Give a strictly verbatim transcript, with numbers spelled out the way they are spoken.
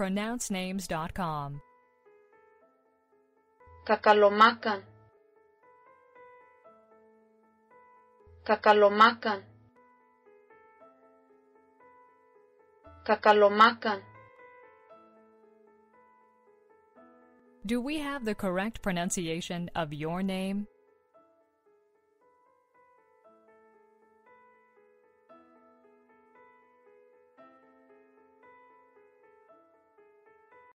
pronounce names dot com. Cacalomacan. Cacalomacan. Cacalomacan. Do we have the correct pronunciation of your name?